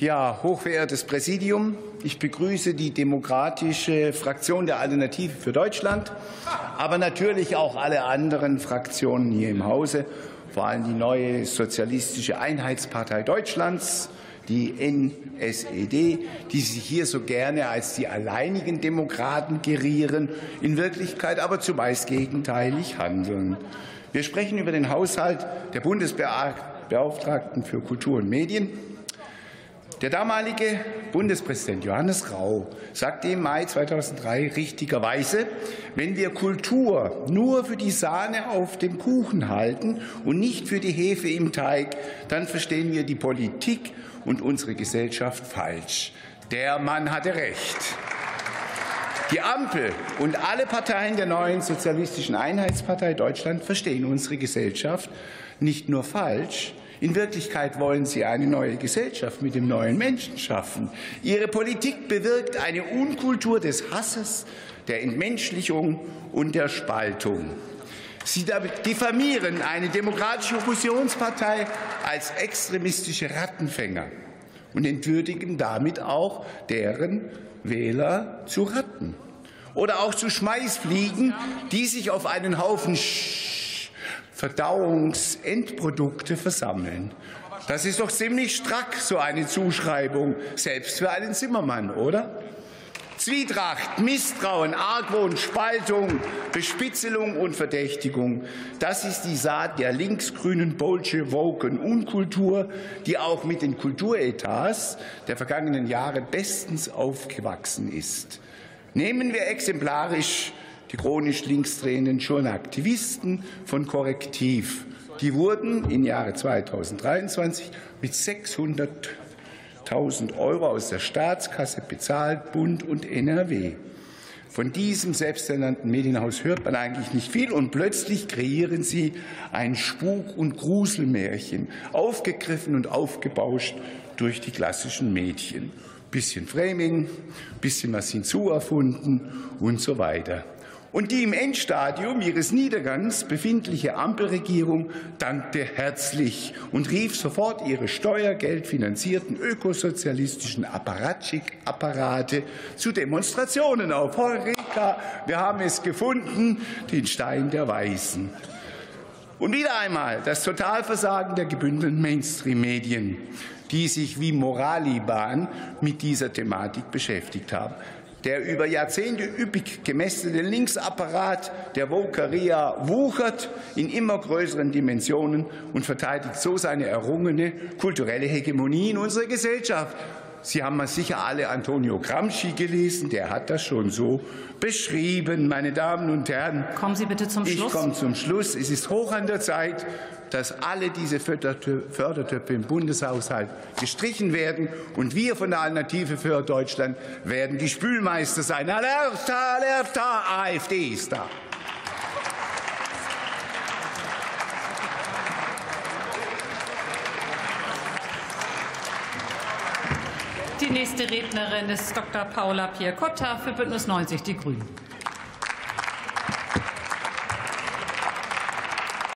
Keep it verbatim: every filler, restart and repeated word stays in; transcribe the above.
Ja, hochverehrtes Präsidium, ich begrüße die demokratische Fraktion der Alternative für Deutschland, aber natürlich auch alle anderen Fraktionen hier im Hause, vor allem die neue Sozialistische Einheitspartei Deutschlands, die N S E D, die sich hier so gerne als die alleinigen Demokraten gerieren, in Wirklichkeit aber zumeist gegenteilig handeln. Wir sprechen über den Haushalt der Bundesbeauftragten für Kultur und Medien. Der damalige Bundespräsident Johannes Rau sagte im Mai zweitausenddrei richtigerweise, wenn wir Kultur nur für die Sahne auf dem Kuchen halten und nicht für die Hefe im Teig, dann verstehen wir die Politik und unsere Gesellschaft falsch. Der Mann hatte recht. Die Ampel und alle Parteien der neuen Sozialistischen Einheitspartei Deutschland verstehen unsere Gesellschaft nicht nur falsch, in Wirklichkeit wollen Sie eine neue Gesellschaft mit dem neuen Menschen schaffen. Ihre Politik bewirkt eine Unkultur des Hasses, der Entmenschlichung und der Spaltung. Sie diffamieren eine demokratische Oppositionspartei als extremistische Rattenfänger und entwürdigen damit auch deren Wähler zu Ratten oder auch zu Schmeißfliegen, die sich auf einen Haufen Verdauungsendprodukte versammeln. Das ist doch ziemlich strack, so eine Zuschreibung, selbst für einen Zimmermann, oder? Zwietracht, Misstrauen, Argwohn, Spaltung, Bespitzelung und Verdächtigung. Das ist die Saat der linksgrünen Bolschewoken Unkultur, die auch mit den Kulturetats der vergangenen Jahre bestens aufgewachsen ist. Nehmen wir exemplarisch die chronisch linksdrehenden Journalaktivisten von CORRECTIV. Die wurden im Jahre zweitausenddreiundzwanzig mit sechshunderttausend Euro aus der Staatskasse bezahlt, Bund und N R W. Von diesem selbsternannten Medienhaus hört man eigentlich nicht viel, und plötzlich kreieren sie ein Spuk- und Gruselmärchen, aufgegriffen und aufgebauscht durch die klassischen Medien. Bisschen Framing, bisschen was hinzuerfunden und so weiter. Und die im Endstadium ihres Niedergangs befindliche Ampelregierung dankte herzlich und rief sofort ihre steuergeldfinanzierten ökosozialistischen Apparatschik-Apparate zu Demonstrationen auf. Heureka, wir haben es gefunden, den Stein der Weißen. Und wieder einmal das Totalversagen der gebündelten Mainstream-Medien, die sich wie Moraliban mit dieser Thematik beschäftigt haben. Der über Jahrzehnte üppig gemästete Linksapparat der Wokeria wuchert in immer größeren Dimensionen und verteidigt so seine errungene kulturelle Hegemonie in unserer Gesellschaft. Sie haben mal sicher alle Antonio Gramsci gelesen, der hat das schon so beschrieben. Meine Damen und Herren, kommen Sie bitte zum Schluss. Ich komme zum Schluss. Es ist hoch an der Zeit, dass alle diese Fördertöpfe im Bundeshaushalt gestrichen werden. Und wir von der Alternative für Deutschland werden die Spülmeister sein. Alerta, alerta, AfD ist da. Die nächste Rednerin ist Doktor Paula Piercotta für Bündnis neunzig Die Grünen.